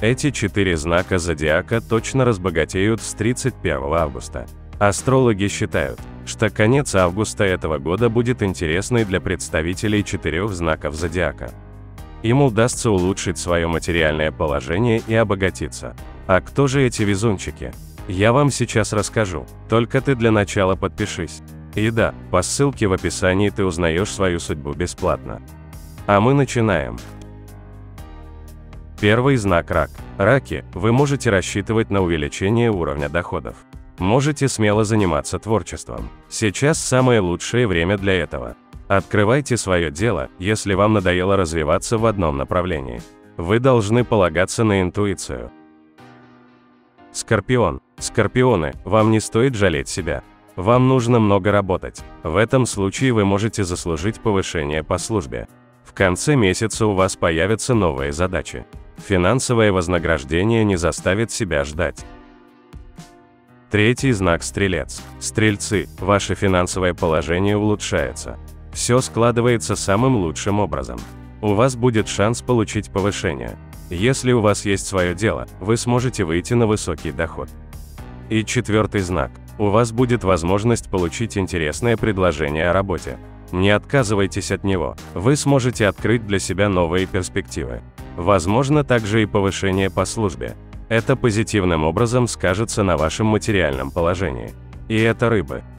Эти 4 знака зодиака точно разбогатеют с 31 августа. Астрологи считают, что конец августа этого года будет интересный для представителей 4 знаков зодиака. Им удастся улучшить свое материальное положение и обогатиться. А кто же эти везунчики? Я вам сейчас расскажу, только ты для начала подпишись. И да, по ссылке в описании ты узнаешь свою судьбу бесплатно. А мы начинаем. Первый знак — рак. Раки, вы можете рассчитывать на увеличение уровня доходов. Можете смело заниматься творчеством. Сейчас самое лучшее время для этого. Открывайте свое дело, если вам надоело развиваться в одном направлении. Вы должны полагаться на интуицию. Скорпион. Скорпионы, вам не стоит жалеть себя. Вам нужно много работать. В этом случае вы можете заслужить повышение по службе. В конце месяца у вас появятся новые задачи. Финансовое вознаграждение не заставит себя ждать. Третий знак — Стрелец. Стрельцы, ваше финансовое положение улучшается. Все складывается самым лучшим образом. У вас будет шанс получить повышение. Если у вас есть свое дело, вы сможете выйти на высокий доход. И четвертый знак. У вас будет возможность получить интересное предложение о работе. Не отказывайтесь от него, вы сможете открыть для себя новые перспективы. Возможно также и повышение по службе. Это позитивным образом скажется на вашем материальном положении. И это рыбы.